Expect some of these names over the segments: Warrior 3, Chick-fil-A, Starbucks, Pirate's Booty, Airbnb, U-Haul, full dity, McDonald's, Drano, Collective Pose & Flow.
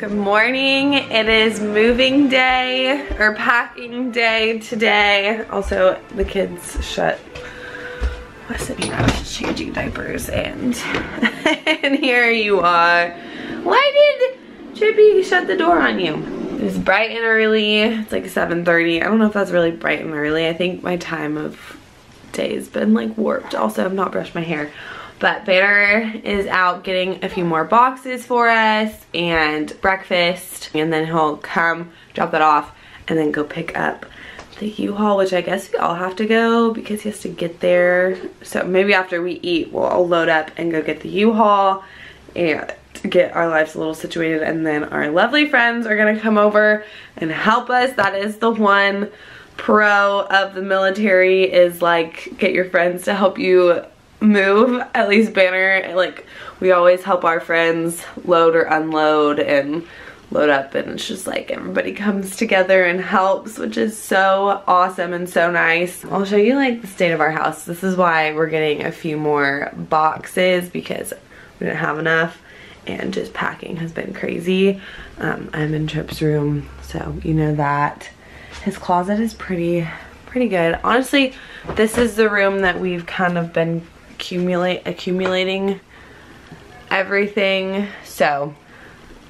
Good morning. It is moving day or packing day today. Also, the kids shut. What's it mean? I was just changing diapers and here you are. Why did Chippy shut the door on you? It was bright and early. It's like 7:30. I don't know if that's really bright and early. I think my time of day has been like warped. Also, I've not brushed my hair. But Banner is out getting a few more boxes for us and breakfast, and then he'll come drop that off and then go pick up the U-Haul, which I guess we all have to go because he has to get there. So maybe after we eat, we'll all load up and go get the U-Haul and get our lives a little situated, and then our lovely friends are gonna come over and help us. That is the one pro of the military, is like, get your friends to help you move. At least Banner, like, we always help our friends load or unload and load up, and it's just like everybody comes together and helps, which is so awesome and so nice. I'll show you like the state of our house. This is why we're getting a few more boxes, because we didn't have enough and just packing has been crazy. I'm in Tripp's room, so you know that. His closet is pretty good. Honestly, this is the room that we've kind of been accumulating everything, so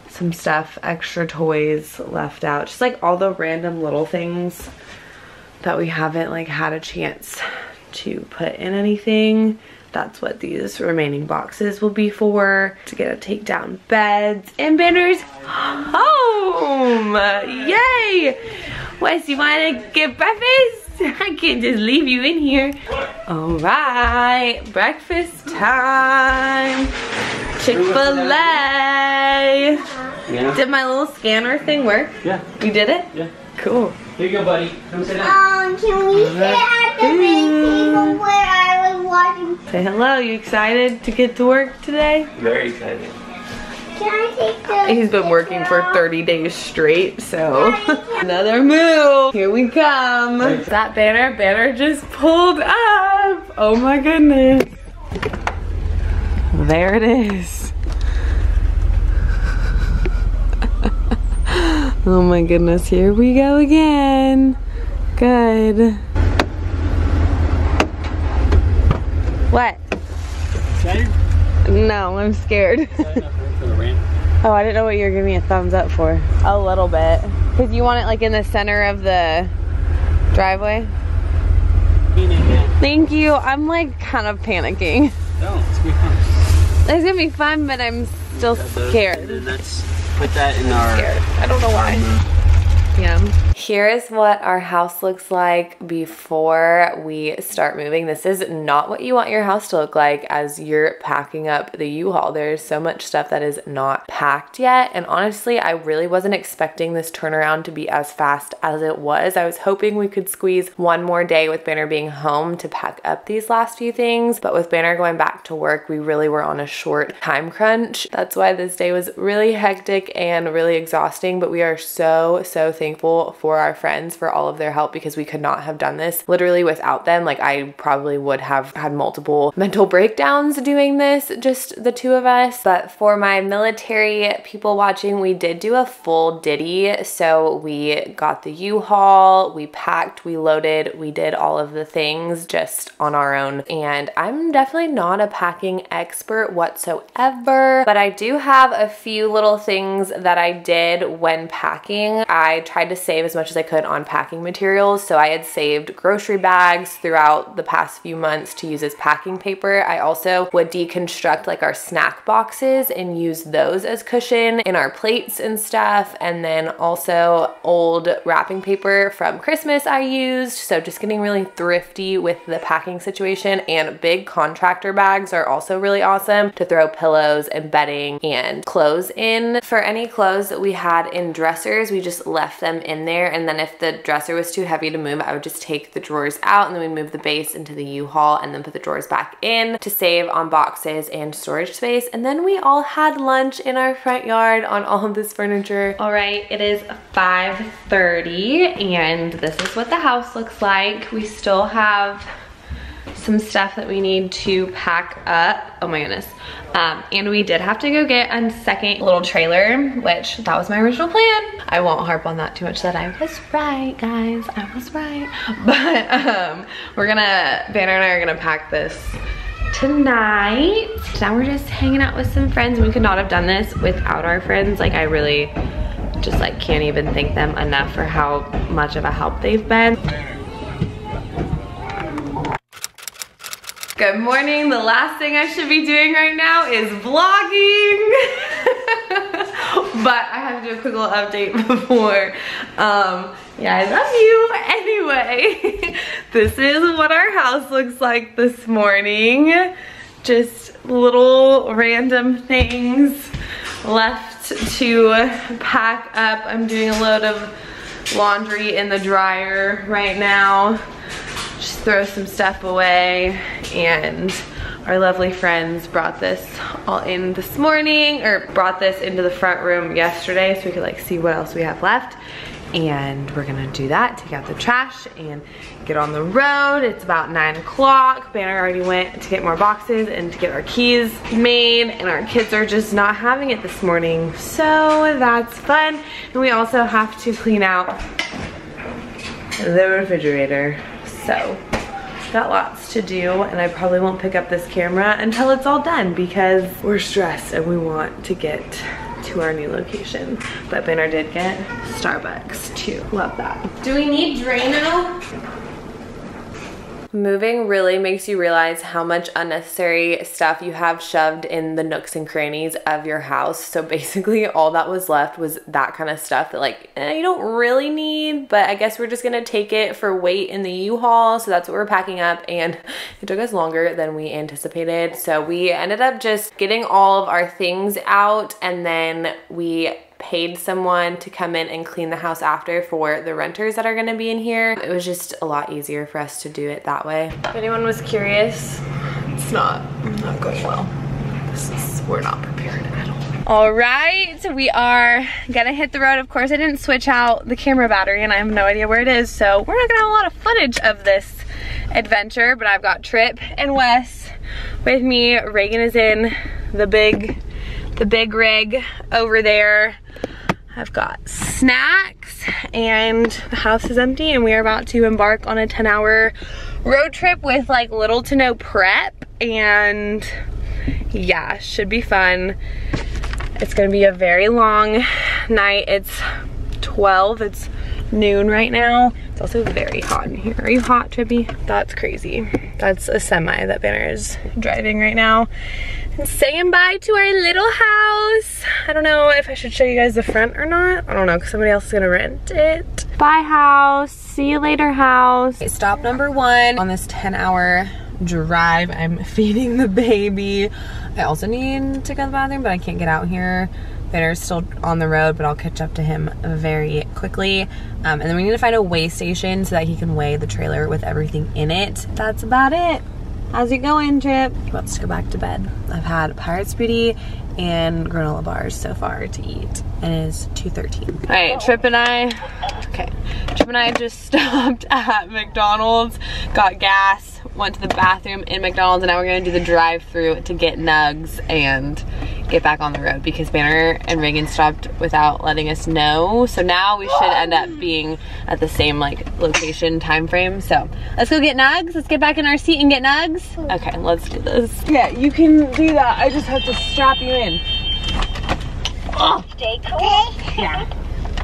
some stuff, extra toys left out, just like all the random little things that we haven't like had a chance to put in anything. That's what these remaining boxes will be for, to get a take down beds. And Banner's home, yay! Wes, you wanna get breakfast? I can't just leave you in here. Alright, breakfast time. Chick-fil-A. Yeah. Did my little scanner thing work? Yeah. You did it? Yeah. Cool. Here you go, buddy. Come sit down. Can we sit at the same table where I was watching? Say hello. You excited to get to work today? Very excited. Can I take the He's been working for 30 days straight, so another move. Here we come. That Banner just pulled up. Oh my goodness. There it is. Oh my goodness, here we go again. Good. What? Excited? No, I'm scared. Oh, I didn't know what you were giving me a thumbs up for. A little bit. Because you want it like in the center of the driveway? Thank you. I'm like kind of panicking. No, it's gonna be fun. It's gonna be fun, but I'm still scared. Let's put that in our... scared. I don't know why. Yeah. Here is what our house looks like before we start moving. This is not what you want your house to look like as you're packing up the U-Haul. There's so much stuff that is not packed yet, and honestly, I really wasn't expecting this turnaround to be as fast as it was. I was hoping we could squeeze one more day with Banner being home to pack up these last few things, but with Banner going back to work, we really were on a short time crunch. That's why this day was really hectic and really exhausting, but we are so thankful for our friends for all of their help, because we could not have done this literally without them. Like, I probably would have had multiple mental breakdowns doing this, just the two of us. But for my military people watching, we did do a full ditty. So we got the U-Haul, we packed, we loaded, we did all of the things just on our own. And I'm definitely not a packing expert whatsoever, but I do have a few little things that I did when packing. I tried to save as much as I could on packing materials, so I had saved grocery bags throughout the past few months to use as packing paper. I also would deconstruct like our snack boxes and use those as cushion in our plates and stuff, and then also old wrapping paper from Christmas I used. So just getting really thrifty with the packing situation. And big contractor bags are also really awesome to throw pillows and bedding and clothes in. For any clothes that we had in dressers, we just left them in there, and then if the dresser was too heavy to move, I would just take the drawers out, and then we move the base into the U-Haul and then put the drawers back in to save on boxes and storage space. And then we all had lunch in our front yard on all of this furniture. All right, it is 5:30 and this is what the house looks like. We still have some stuff that we need to pack up. Oh my goodness. And we did have to go get a second little trailer, which that was my original plan. I won't harp on that too much, that I was right, guys. I was right. But Banner and I are gonna pack this tonight. Now we're just hanging out with some friends. We could not have done this without our friends. Like, I really just like can't even thank them enough for how much of a help they've been. Good morning. The last thing I should be doing right now is vlogging. But I have to do a quick little update before. Yeah, I love you. Anyway, this is what our house looks like this morning. Just little random things left to pack up. I'm doing a load of laundry in the dryer right now. Just throw some stuff away, and our lovely friends brought this all in this morning, or brought this into the front room yesterday so we could like see what else we have left, and we're gonna do that, take out the trash and get on the road. It's about 9 o'clock. Banner already went to get more boxes and to get our keys made, and our kids are just not having it this morning, so that's fun. And we also have to clean out the refrigerator. So, got lots to do, and I probably won't pick up this camera until it's all done because we're stressed and we want to get to our new location. But Banner did get Starbucks too. Love that. Do we need Drano? Moving really makes you realize how much unnecessary stuff you have shoved in the nooks and crannies of your house. So basically all that was left was that kind of stuff that like, you don't really need, but I guess we're just gonna take it for weight in the U-Haul. So that's what we're packing up, and it took us longer than we anticipated. So we ended up just getting all of our things out, and then we paid someone to come in and clean the house after for the renters that are gonna be in here. It was just a lot easier for us to do it that way. If anyone was curious, it's not going well. We're not prepared at all. All right, we are gonna hit the road. Of course, I didn't switch out the camera battery and I have no idea where it is, so we're not gonna have a lot of footage of this adventure, but I've got Trip and Wes with me. Reagan is in the big rig over there. I've got snacks, and the house is empty, and we are about to embark on a 10-hour road trip with like little to no prep, and yeah, should be fun. It's gonna be a very long night. It's 12, it's noon right now. It's also very hot in here. Are you hot, Trippy? That's crazy. That's a semi that Banner is driving right now. Saying bye to our little house. I don't know if I should show you guys the front or not. I don't know, because somebody else is gonna rent it. Bye, house. See you later, house. Okay, stop number one on this 10-hour drive. I'm feeding the baby. I also need to go to the bathroom, but I can't get out here. Banner's still on the road, but I'll catch up to him very quickly. And then we need to find a weigh station so that he can weigh the trailer with everything in it. That's about it. How's it going, Trip? He wants to go back to bed. I've had Pirate's Booty and granola bars so far to eat, and it's 2:13. All right, Trip and I just stopped at McDonald's, got gas, went to the bathroom in McDonald's, and now we're gonna do the drive-through to get nugs and get back on the road because Banner and Reagan stopped without letting us know. So now we should end up being at the same like location time frame. So let's go get nugs. Let's get back in our seat and get nugs. Okay, let's do this. Yeah, you can do that. I just have to strap you in. Oh. Stay cool. Yeah.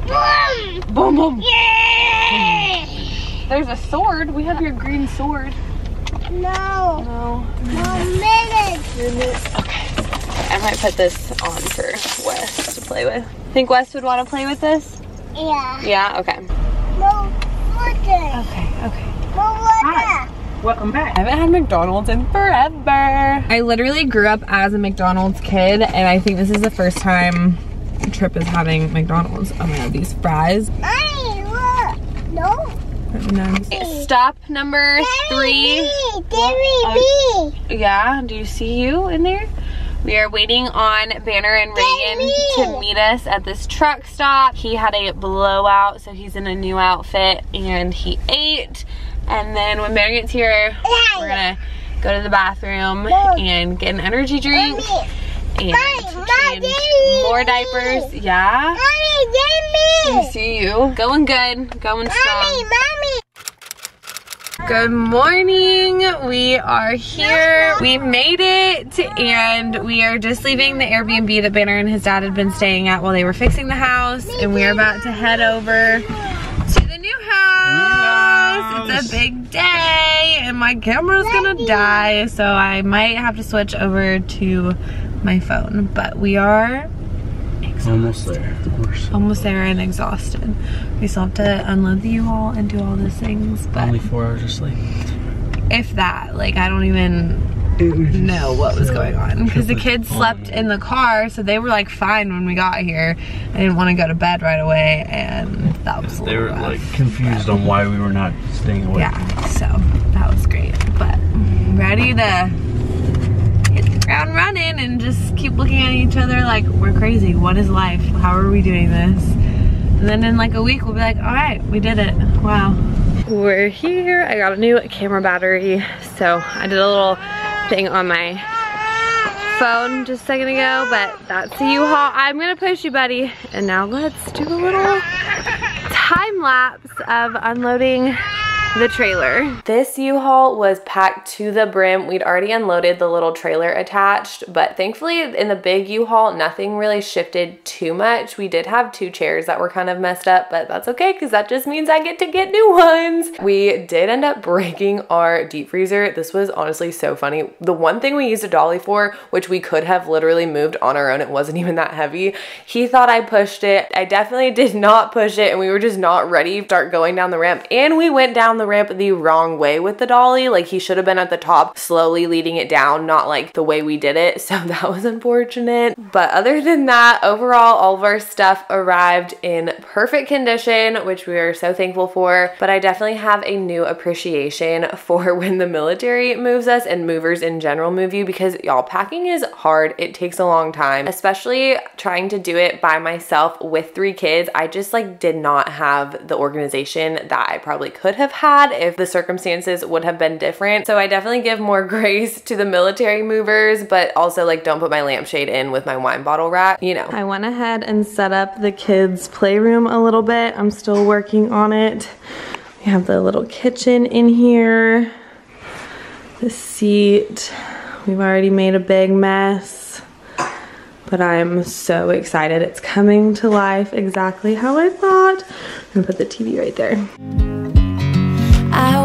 Boom. Boom, boom. Yay! There's a sword. We have your green sword. No. One minute. Okay. I might put this on for Wes to play with. Think Wes would want to play with this? Yeah. Yeah? Okay. No water. Okay. No water. Welcome back. I haven't had McDonald's in forever. I literally grew up as a McDonald's kid, and I think this is the first time Trip is having McDonald's. Oh my god, these fries. Mommy, look. No. Stop number three. Daddy, yeah, do you see you in there? We are waiting on Banner and Reagan to meet us at this truck stop. He had a blowout, so he's in a new outfit, and he ate. And then when Bear gets here, we're gonna go to the bathroom and get an energy drink and change more diapers. Yeah? Mommy, see you. Going good, going strong. Good morning, we are here. We made it and we are just leaving the Airbnb that Banner and his dad had been staying at while they were fixing the house, and we are about to head over to the new house. It's a big day and my camera's gonna die, so I might have to switch over to my phone, but we are exhausted. Almost there, of course. Almost there and exhausted. We still have to unload the U-Haul and do all those things, but only 4 hours of sleep. If that, like, I don't even know what was going on because the kids slept in the car, so they were like fine when we got here. I didn't want to go to bed right away, and that was a little rough. They were like confused on why we were not staying awake. Yeah, so that was great, but ready to ground running and just keep looking at each other like we're crazy. What is life? How are we doing this? And then in like a week we'll be like, all right, we did it. Wow. We're here. I got a new camera battery, so I did a little thing on my phone just a second ago, but that's the U-Haul. I'm gonna push you, buddy. And now let's do a little time lapse of unloading the trailer. This U-Haul was packed to the brim. We'd already unloaded the little trailer attached, but thankfully in the big U-Haul, nothing really shifted too much. We did have 2 chairs that were kind of messed up, but that's okay because that just means I get to get new ones. We did end up breaking our deep freezer. This was honestly so funny. The one thing we used a dolly for, which we could have literally moved on our own, it wasn't even that heavy. He thought I pushed it. I definitely did not push it, and we were just not ready to start going down the ramp, and we went down the ramp the wrong way with the dolly. Like, he should have been at the top slowly leading it down, not like the way we did it, so that was unfortunate. But other than that, overall all of our stuff arrived in perfect condition, which we are so thankful for. But I definitely have a new appreciation for when the military moves us and movers in general move you, because y'all, packing is hard. It takes a long time, especially trying to do it by myself with 3 kids. I just like did not have the organization that I probably could have had if the circumstances would have been different. So I definitely give more grace to the military movers, but also like don't put my lampshade in with my wine bottle rack, you know. I went ahead and set up the kids' playroom a little bit. I'm still working on it. We have the little kitchen in here, the seat. We've already made a big mess, but I'm so excited. It's coming to life exactly how I thought. I'm gonna put the TV right there. I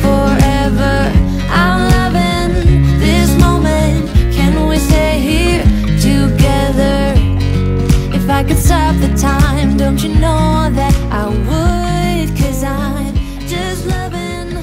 forever? I'm loving this moment. Can we stay here together? If I could stop the time, don't you know that I would? 'Cause I'm just loving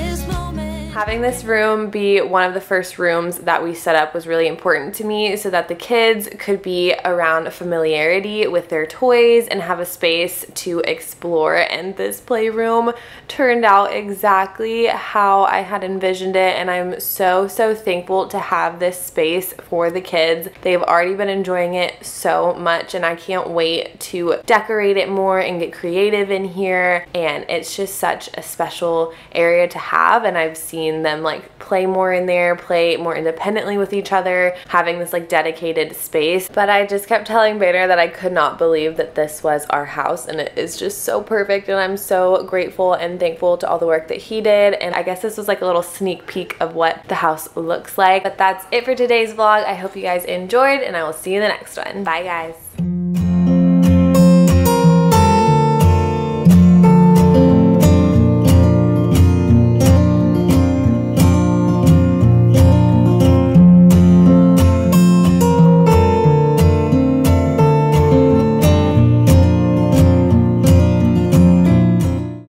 this moment. Having this room be one of the first rooms that we set up was really important to me, so that the kids could be around familiarity with their toys and have a space to explore. And this playroom turned out exactly how I had envisioned it, and I'm so thankful to have this space for the kids. They've already been enjoying it so much, and I can't wait to decorate it more and get creative in here. And it's just such a special area to have, and I've seen them like play more in there, play more independently with each other, having this like dedicated space. But I just kept telling Banner that I could not believe that this was our house, and it is just so perfect, and I'm so grateful and thankful to all the work that he did. And I guess this was like a little sneak peek of what the house looks like. But that's it for today's vlog. I hope you guys enjoyed, and I will see you in the next one. Bye guys.